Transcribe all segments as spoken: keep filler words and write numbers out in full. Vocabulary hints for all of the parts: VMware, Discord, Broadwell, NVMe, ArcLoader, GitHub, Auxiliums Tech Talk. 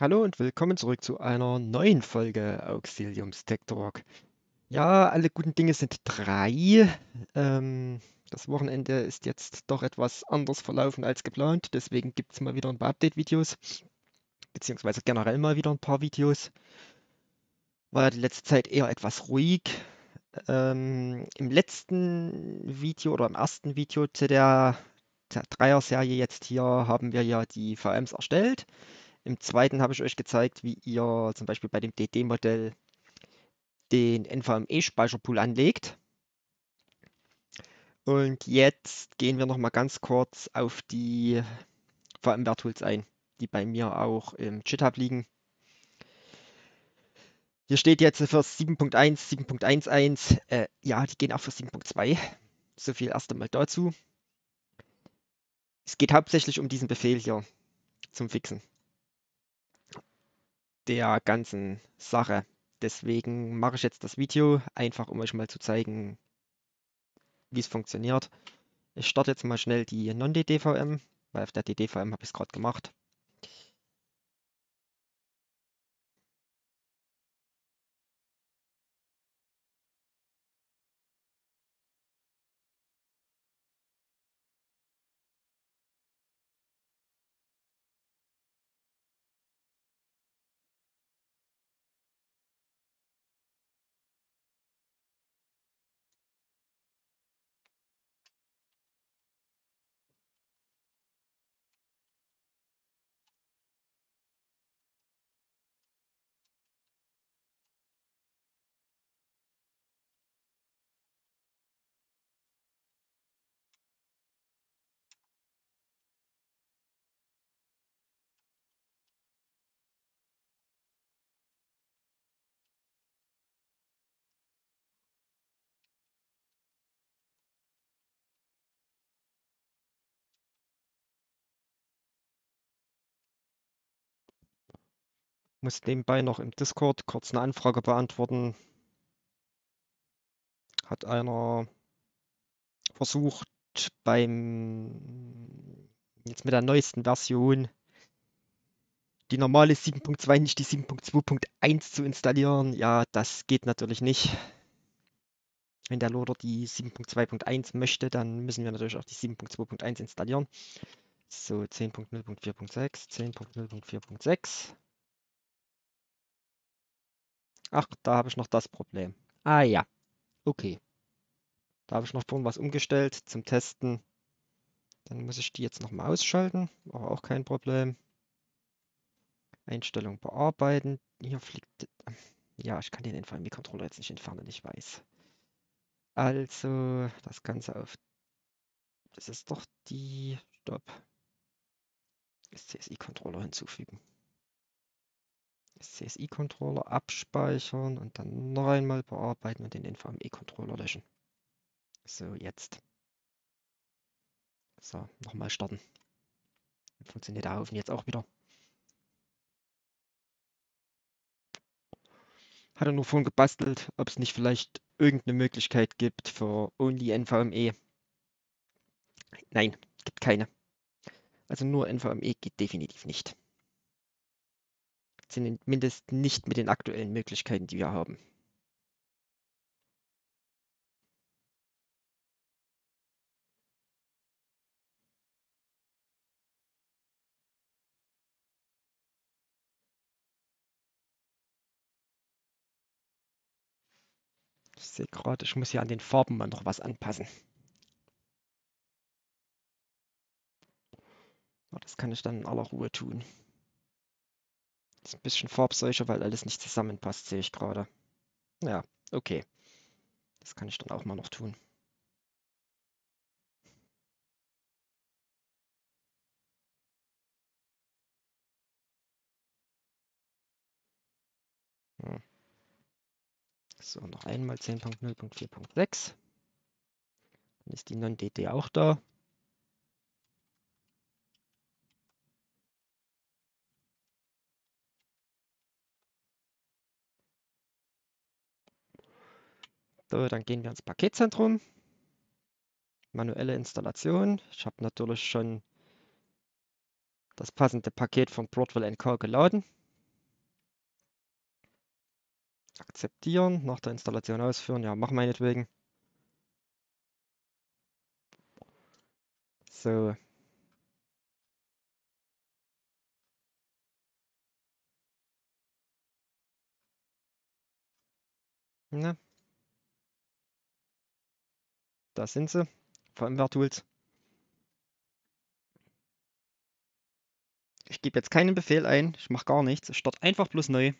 Hallo und willkommen zurück zu einer neuen Folge Auxiliums Tech Talk. Ja, alle guten Dinge sind drei. Ähm, das Wochenende ist jetzt doch etwas anders verlaufen als geplant, deswegen gibt es mal wieder ein paar Update-Videos, beziehungsweise generell mal wieder ein paar Videos. War ja die letzte Zeit eher etwas ruhig. Ähm, Im letzten Video oder im ersten Video zu der, der Dreier-Serie jetzt hier haben wir ja die V Ms erstellt. Im zweiten habe ich euch gezeigt, wie ihr zum Beispiel bei dem D D-Modell den N V M E-Speicherpool anlegt. Und jetzt gehen wir nochmal ganz kurz auf die VMware-Tools ein, die bei mir auch im GitHub liegen. Hier steht jetzt für sieben Punkt eins, sieben Punkt elf, äh, ja, die gehen auch für sieben Punkt zwei. So viel erst einmal dazu. Es geht hauptsächlich um diesen Befehl hier zum Fixen der ganzen Sache. Deswegen mache ich jetzt das Video, einfach um euch mal zu zeigen, wie es funktioniert. Ich starte jetzt mal schnell die Non-D D V M, weil auf der D D V M habe ich es gerade gemacht. Muss nebenbei noch im Discord kurz eine Anfrage beantworten. Hat einer versucht, beim jetzt mit der neuesten Version die normale sieben Punkt zwei, nicht die sieben Punkt zwei Punkt eins zu installieren. Ja, das geht natürlich nicht. Wenn der Loader die sieben Punkt zwei Punkt eins möchte, dann müssen wir natürlich auch die sieben Punkt zwei Punkt eins installieren. So, zehn Punkt null Punkt vier Punkt sechs, zehn Punkt null Punkt vier Punkt sechs. Ach, da habe ich noch das Problem. Ah ja, okay. Da habe ich noch vorhin was umgestellt zum Testen. Dann muss ich die jetzt nochmal ausschalten, aber auch kein Problem. Einstellung bearbeiten. Hier fliegt... Ja, ich kann den N V M E-Controller jetzt nicht entfernen, ich weiß. Also, das Ganze auf... Das ist doch die... Stopp. S C S I-Controller hinzufügen. C S I-Controller abspeichern und dann noch einmal bearbeiten und den N V M E-Controller löschen. So, jetzt. So, nochmal starten. Dann funktioniert der Haufen jetzt auch wieder. Hat er nur vorhin gebastelt, ob es nicht vielleicht irgendeine Möglichkeit gibt für Only N V M E. Nein, gibt keine. Also nur N V M E geht definitiv nicht. Zumindest nicht mit den aktuellen Möglichkeiten, die wir haben. Ich sehe gerade, ich muss hier an den Farben mal noch was anpassen. Das kann ich dann in aller Ruhe tun. Ist ein bisschen Farbseuche, weil alles nicht zusammenpasst, sehe ich gerade. Ja, okay. Das kann ich dann auch mal noch tun. Hm. So, noch einmal zehn Punkt null Punkt vier Punkt sechs. Dann ist die Non-D D auch da. So, dann gehen wir ins Paketzentrum, manuelle Installation. Ich habe natürlich schon das passende Paket von Broadwell und Co. geladen. akzeptieren, nach der Installation ausführen. Ja, mach meinetwegen. So. Na. Da sind sie, VMware-Tools. Ich gebe jetzt keinen Befehl ein, ich mache gar nichts, ich starte einfach bloß neu.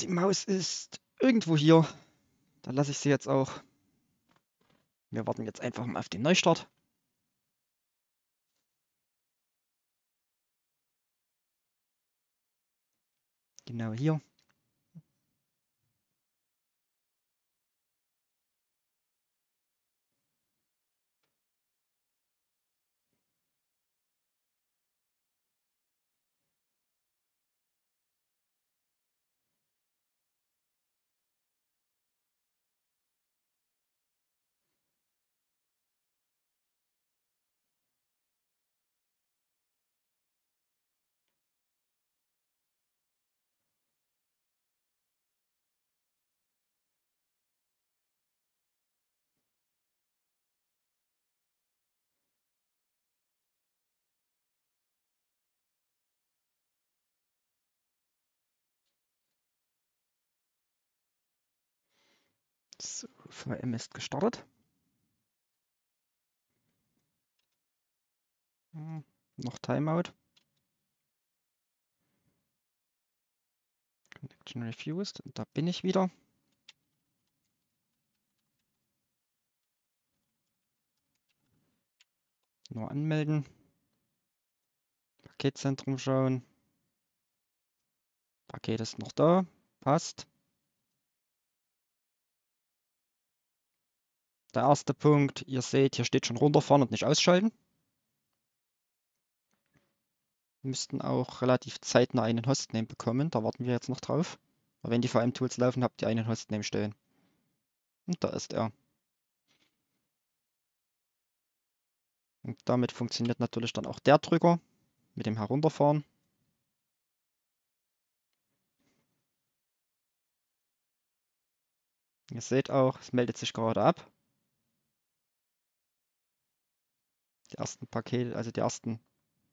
Die Maus ist irgendwo hier, da lasse ich sie jetzt auch. Wir warten jetzt einfach mal auf den Neustart. Genau hier. So, V M ist gestartet. Hm, noch Timeout. Connection refused. Und da bin ich wieder. Nur anmelden. Paketzentrum schauen. Paket ist noch da. Passt. Der erste Punkt, ihr seht, hier steht schon runterfahren und nicht ausschalten. Wir müssten auch relativ zeitnah einen Hostname bekommen, da warten wir jetzt noch drauf. Aber wenn die V M-Tools laufen, habt ihr einen Hostname stehen. Und da ist er. Und damit funktioniert natürlich dann auch der Drücker mit dem Herunterfahren. Ihr seht auch, es meldet sich gerade ab. Die ersten Pakete, also die ersten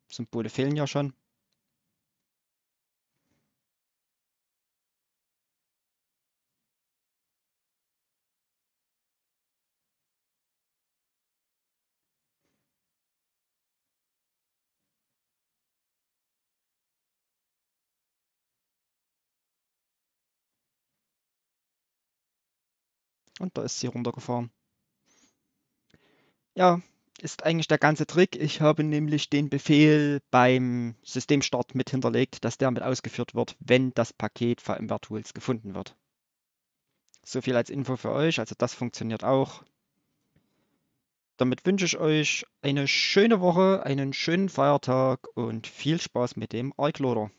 Symbole fehlen ja schon. Und da ist sie runtergefahren. Ja. Ist eigentlich der ganze Trick. Ich habe nämlich den Befehl beim Systemstart mit hinterlegt, dass der mit ausgeführt wird, wenn das Paket VMware Tools gefunden wird. So viel als Info für euch. Also das funktioniert auch. Damit wünsche ich euch eine schöne Woche, einen schönen Feiertag und viel Spaß mit dem ArcLoader.